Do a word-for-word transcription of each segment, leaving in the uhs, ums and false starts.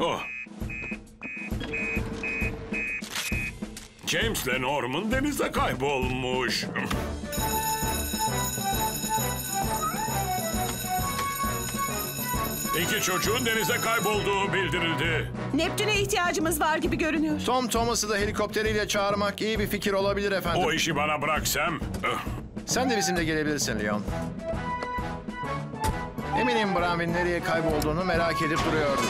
Oh. James'le Norman denizde kaybolmuş. İki çocuğun denize kaybolduğu bildirildi. Neptüne ihtiyacımız var gibi görünüyor. Tom Thomas'ı da helikopteriyle çağırmak iyi bir fikir olabilir efendim. O işi bana bırak Sam. Sen de bizimle gelebilirsin Leon. Eminim Bramvin nereye kaybolduğunu merak edip duruyordu.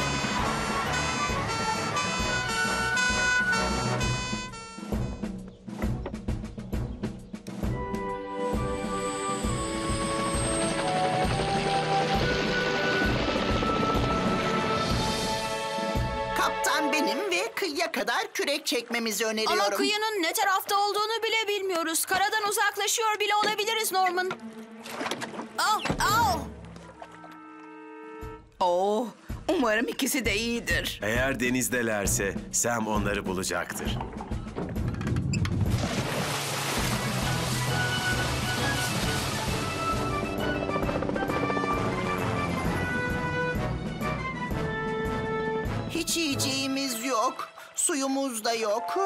Kadar kürek çekmemizi öneriyorum. Ama kıyının ne tarafta olduğunu bile bilmiyoruz. Karadan uzaklaşıyor bile olabiliriz Norman. Oh, oh. Oh, umarım ikisi de iyidir. Eğer denizdelerse Sam onları bulacaktır. Hiç yiyeceğimiz yok. Suyumuz da yok.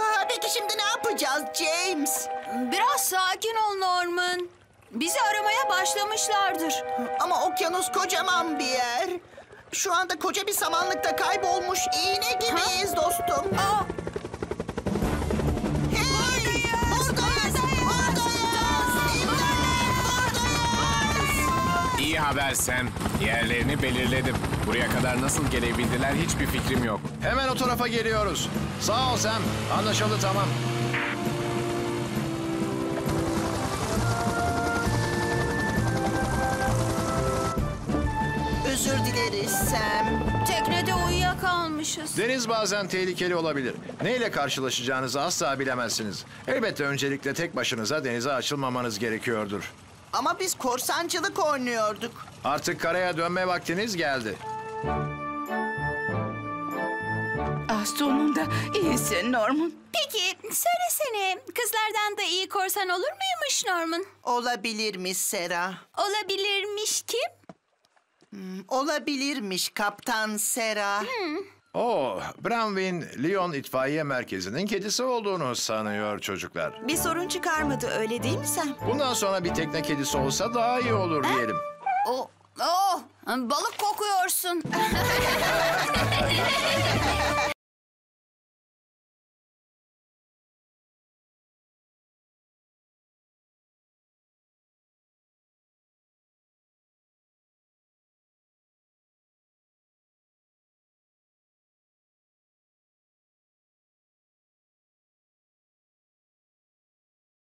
Aa, peki şimdi ne yapacağız James? Biraz sakin ol Norman. Bizi aramaya başlamışlardır. Ama okyanus kocaman bir yer. Şu anda koca bir samanlıkta kaybolmuş iğne gibiyiz ha? Dostum. Aa. İyi haber Sam. Yerlerini belirledim. Buraya kadar nasıl gelebildiler hiçbir fikrim yok. Hemen o tarafa geliyoruz. Sağ ol Sam. Anlaşıldı tamam. Özür dileriz Sam. Teknede uyuyakalmışız. Deniz bazen tehlikeli olabilir. Neyle karşılaşacağınızı asla bilemezsiniz. Elbette öncelikle tek başınıza denize açılmamanız gerekiyordur. Ama biz korsancılık oynuyorduk. Artık karaya dönme vaktiniz geldi. Ah, sonunda iyisin Norman. Peki söylesene, kızlardan da iyi korsan olur muymuş Norman? Olabilirmiş Sera. Olabilirmiş kim? Hmm, olabilirmiş Kaptan Sera. Hmm. Oh, Bramvin, Leon itfaiye merkezinin kedisi olduğunu sanıyor çocuklar. Bir sorun çıkarmadı, öyle değil mi sen? Bundan sonra bir tekne kedisi olsa daha iyi olur ha? Diyelim. Oh, oh, balık kokuyorsun.